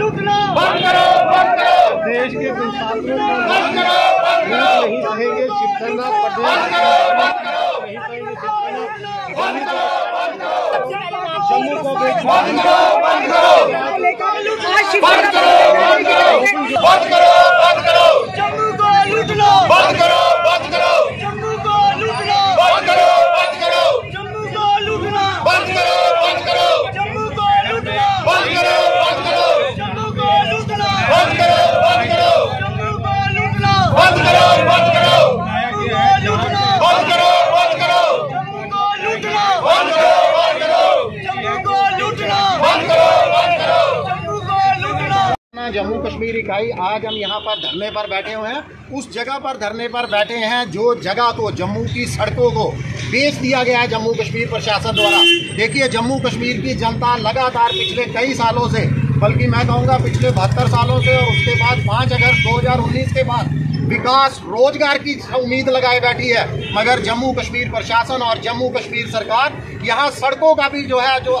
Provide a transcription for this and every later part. लूटना बंद करो, बंद करो। देश के प्रशासन बंद करो, बंद करो। नहीं कहेंगे शिक्षण बंद करो, बंद करो। नहीं कहेंगे शिक्षण बंद करो, बंद करो। जम्मू को बंद करो, बंद करो। बंद करो, बंद करो, बंद करो, बंद करो। जम्मू को लूटना बंद करो, बंद करो। जम्मू को लूटना बंद करो, बंद करो। जम्मू को लूटना बंद करो, बंद करो। जम्मू को लूटना बंद करो, बंद करो। जम्मू को लूटना बंद करो, बंद करो। जम्मू को लूटना बंद करो, बंद करो। बंद करो, बंद करो। जम्मू को लूटना बंद करो, बंद करो। जम्मू को लूटना बंद करो, बंद करो। जम्मू को लूटना। जम्मू कश्मीर इकाई आज हम यहाँ पर धरने पर बैठे हुए हैं, उस जगह पर धरने पर बैठे हैं जो जगह को जम्मू की सड़कों को बेच दिया गया है जम्मू कश्मीर प्रशासन द्वारा। देखिए जम्मू कश्मीर की जनता लगातार पिछले कई सालों से, बल्कि मैं कहूँगा पिछले 72 सालों से, और उसके बाद 5 अगस्त 2019 के बाद विकास रोजगार की उम्मीद लगाए बैठी है। मगर जम्मू कश्मीर प्रशासन और जम्मू कश्मीर सरकार यहाँ सड़कों का भी जो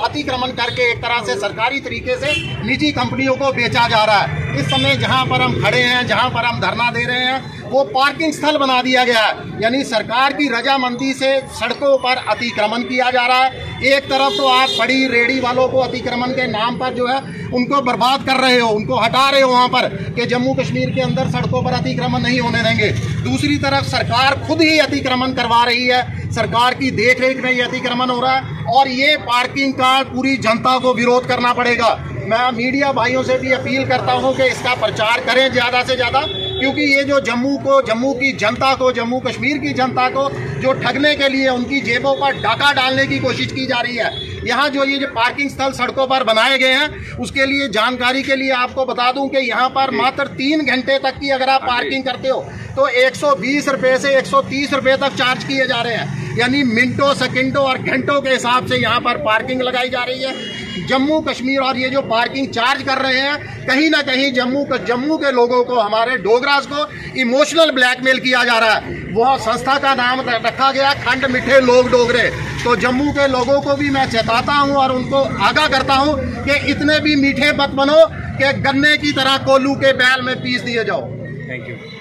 अतिक्रमण करके एक तरह से सरकारी तरीके से निजी कंपनियों को बेचा जा रहा है। इस समय जहाँ पर हम खड़े हैं, जहाँ पर हम धरना दे रहे हैं, वो पार्किंग स्थल बना दिया गया है। यानी सरकार की रजामंदी से सड़कों पर अतिक्रमण किया जा रहा है। एक तरफ तो आप बड़ी रेडी वालों को अतिक्रमण के नाम पर उनको बर्बाद कर रहे हो, उनको हटा रहे हो वहाँ पर कि जम्मू कश्मीर के अंदर सड़कों पर अतिक्रमण नहीं होने देंगे। दूसरी तरफ सरकार खुद ही अतिक्रमण करवा रही है, सरकार की देख रेख में ये अतिक्रमण हो रहा है। और ये पार्किंग का पूरी जनता को विरोध करना पड़ेगा। मैं मीडिया भाइयों से भी अपील करता हूँ कि इसका प्रचार करें ज़्यादा से ज़्यादा, क्योंकि ये जो जम्मू की जनता को, जम्मू कश्मीर की जनता को जो ठगने के लिए उनकी जेबों पर डाका डालने की कोशिश की जा रही है। यहाँ ये जो पार्किंग स्थल सड़कों पर बनाए गए हैं, उसके लिए जानकारी के लिए आपको बता दूं कि यहाँ पर मात्र 3 घंटे तक की अगर आप पार्किंग करते हो तो 120 रुपये से 130 रुपये तक चार्ज किए जा रहे हैं। यानी मिनटों, सेकंडों और घंटों के हिसाब से यहाँ पर पार्किंग लगाई जा रही है। जम्मू कश्मीर और ये जो पार्किंग चार्ज कर रहे हैं, कहीं ना कहीं जम्मू के लोगों को, हमारे डोगरास को इमोशनल ब्लैकमेल किया जा रहा है। वह संस्था का नाम रखा गया खंड मिठे लोग डोगरे। तो जम्मू के लोगों को भी मैं चेताता हूं और उनको आगाह करता हूं कि इतने भी मीठे मत बनो कि गन्ने की तरह कोल्हू के बैल में पीस दिए जाओ। Thank you.